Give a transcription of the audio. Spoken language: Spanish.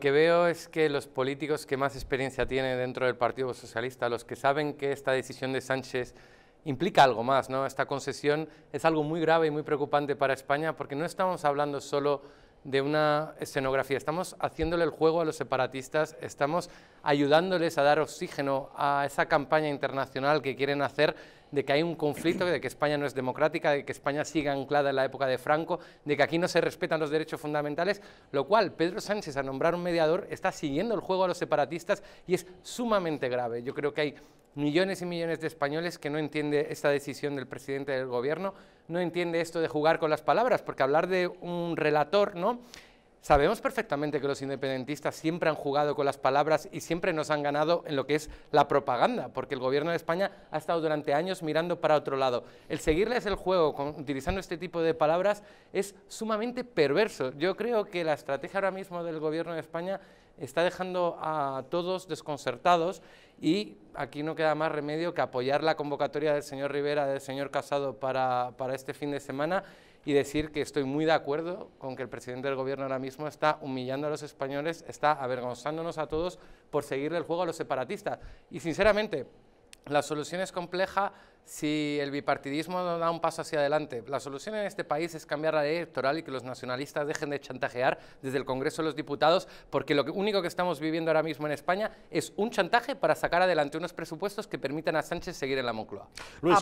Lo que veo es que los políticos que más experiencia tienen dentro del Partido Socialista, los que saben que esta decisión de Sánchez implica algo más, ¿no? Esta concesión es algo muy grave y muy preocupante para España, porque no estamos hablando solo de una escenografía, estamos haciéndole el juego a los separatistas, estamos ayudándoles a dar oxígeno a esa campaña internacional que quieren hacer de que hay un conflicto, de que España no es democrática, de que España sigue anclada en la época de Franco, de que aquí no se respetan los derechos fundamentales, lo cual Pedro Sánchez, al nombrar un mediador, está siguiendo el juego a los separatistas y es sumamente grave. Yo creo que hay millones y millones de españoles que no entienden esta decisión del presidente del gobierno, no entiende esto de jugar con las palabras, porque hablar de un relator, ¿no? Sabemos perfectamente que los independentistas siempre han jugado con las palabras y siempre nos han ganado en lo que es la propaganda, porque el gobierno de España ha estado durante años mirando para otro lado. El seguirles el juego utilizando este tipo de palabras es sumamente perverso. Yo creo que la estrategia ahora mismo del gobierno de España está dejando a todos desconcertados y aquí no queda más remedio que apoyar la convocatoria del señor Rivera, del señor Casado para este fin de semana, y decir que estoy muy de acuerdo con que el presidente del gobierno ahora mismo está humillando a los españoles, está avergonzándonos a todos por seguirle el juego a los separatistas. Y sinceramente, la solución es compleja si el bipartidismo no da un paso hacia adelante. La solución en este país es cambiar la ley electoral y que los nacionalistas dejen de chantajear desde el Congreso de los Diputados, porque lo único que estamos viviendo ahora mismo en España es un chantaje para sacar adelante unos presupuestos que permitan a Sánchez seguir en la Moncloa. Luis.